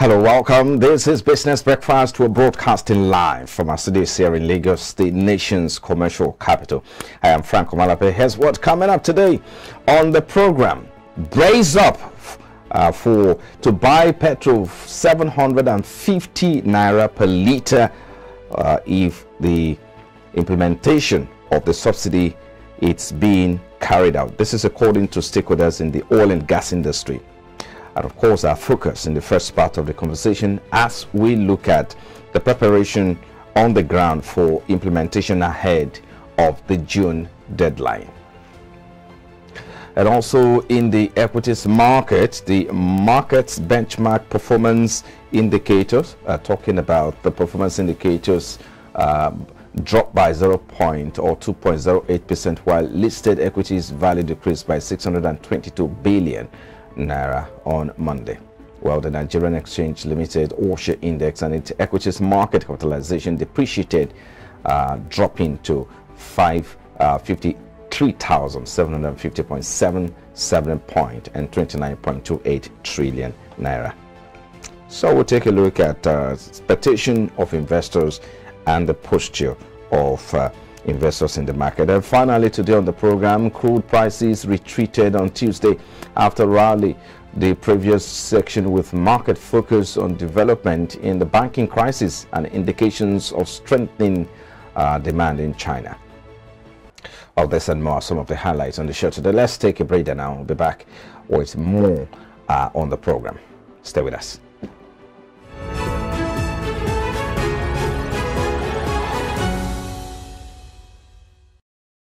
Hello, welcome. This is Business Breakfast. We're broadcasting live from our studios here in Lagos, the nation's commercial capital. I am Frank Omalape. Here's what's coming up today on the program. Brace up to buy petrol 750 naira per litre if the implementation of the subsidy it's being carried out. This is according to stakeholders in the oil and gas industry. And of course, our focus in the first part of the conversation as we look at the preparation on the ground for implementation ahead of the June deadline. And also in the equities market, the market's benchmark performance indicators, talking about the performance indicators, dropped by 2.08%, while listed equities value decreased by 622 billion naira on Monday. Well, the Nigerian exchange limited All-Share index and its equities market capitalization depreciated, dropping to 553,750.77 point and 29.28 trillion naira. So we'll take a look at expectation of investors and the posture of investors in the market. And finally, today on the program, crude prices retreated on Tuesday after rally the previous section with market focus on development in the banking crisis and indications of strengthening demand in China. All this and more are some of the highlights on the show today. Let's take a break and I'll be back with more on the program. Stay with us.